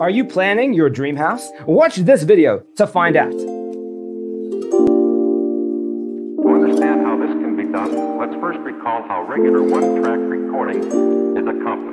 Are you planning your dream house? Watch this video to find out. To understand how this can be done, let's first recall how regular one-track recording is accomplished.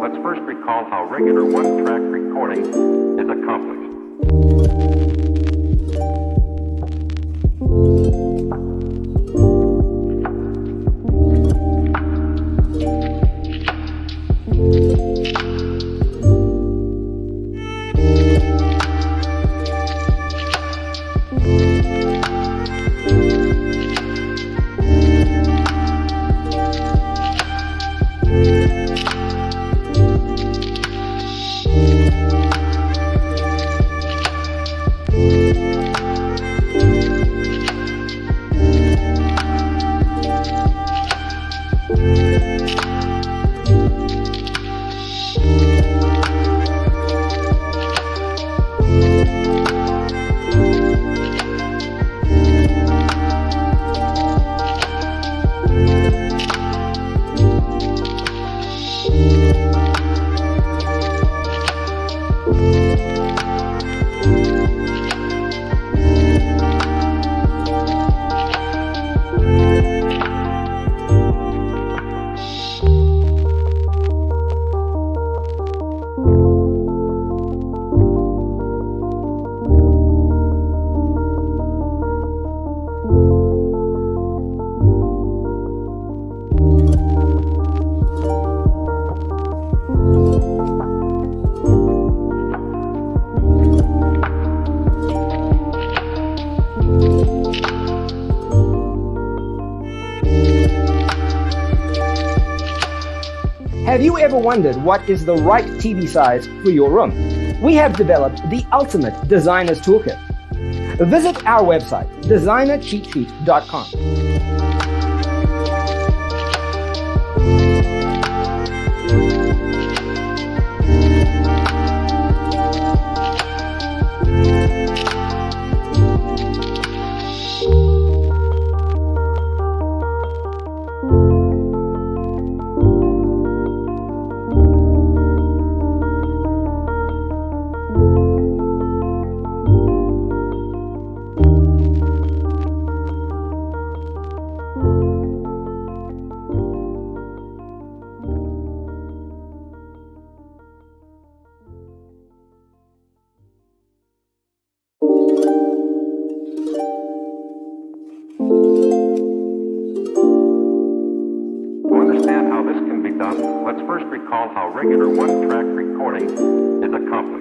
Let's first recall how regular one-track recording is accomplished. Have you ever wondered what is the right TV size for your room? We have developed the ultimate designer's toolkit. Visit our website, designercheatsheet.com. sound, let's first recall how regular one-track recording is accomplished.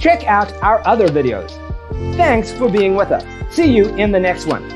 Check out our other videos. Thanks for being with us. See you in the next one.